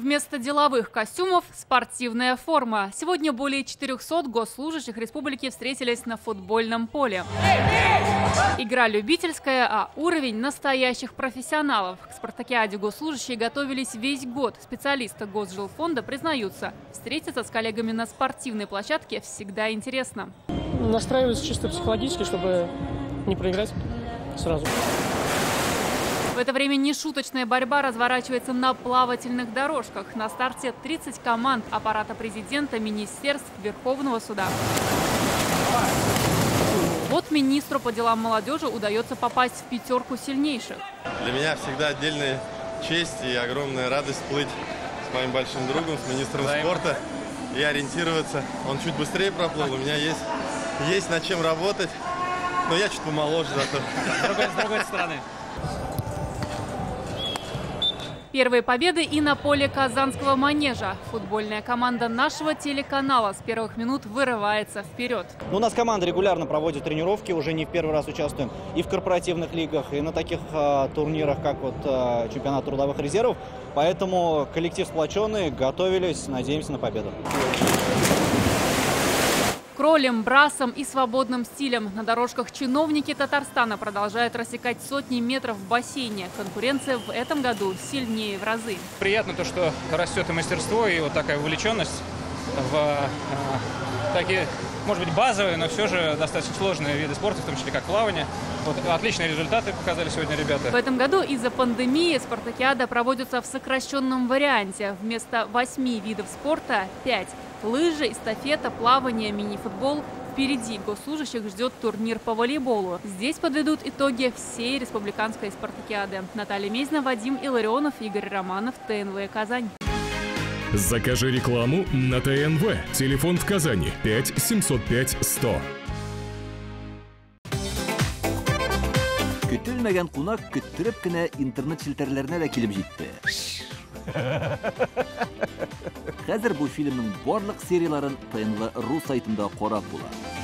Вместо деловых костюмов – спортивная форма. Сегодня более 400 госслужащих республики встретились на футбольном поле. Игра любительская, а уровень настоящих профессионалов. К спартакиаде госслужащие готовились весь год. Специалисты госжилфонда признаются, встретиться с коллегами на спортивной площадке всегда интересно. Настраивались чисто психологически, чтобы не проиграть сразу. В это время нешуточная борьба разворачивается на плавательных дорожках. На старте 30 команд аппарата президента, министерств, Верховного суда. Вот министру по делам молодежи удается попасть в пятерку сильнейших. Для меня всегда отдельная честь и огромная радость плыть с моим большим другом, с министром спорта и ориентироваться. Он чуть быстрее проплыл, у меня есть над чем работать, но я чуть помоложе зато. С другой стороны. Первые победы и на поле Казанского манежа. Футбольная команда нашего телеканала с первых минут вырывается вперед. У нас команда регулярно проводит тренировки, уже не в первый раз участвуем и в корпоративных лигах, и на таких турнирах, как чемпионат трудовых резервов. Поэтому коллектив сплоченный, готовились, надеемся на победу. Кролем, брасом и свободным стилем. На дорожках чиновники Татарстана продолжают рассекать сотни метров в бассейне. Конкуренция в этом году сильнее в разы. Приятно то, что растет и мастерство, и вот такая увлеченность в такие, может быть, базовые, но все же достаточно сложные виды спорта, в том числе как плавание. Вот, отличные результаты показали сегодня ребята. В этом году из-за пандемии спартакиада проводится в сокращенном варианте. Вместо 8 видов спорта – 5. Лыжи, эстафета, плавание, мини-футбол. Впереди госслужащих ждет турнир по волейболу. Здесь подведут итоги всей республиканской спартакиады. Наталья Мезина, Вадим Илларионов, Игорь Романов, ТНВ, Казань. Закажи рекламу на ТНВ. Телефон в Казани 5-705-100. Көтілмеген қунақ көттіріп кіне интернет шілтерлеріне де келіп жетті. Қазір бұл фильмнің барлық серияларын ТНВ.ру сайтында қорап болады.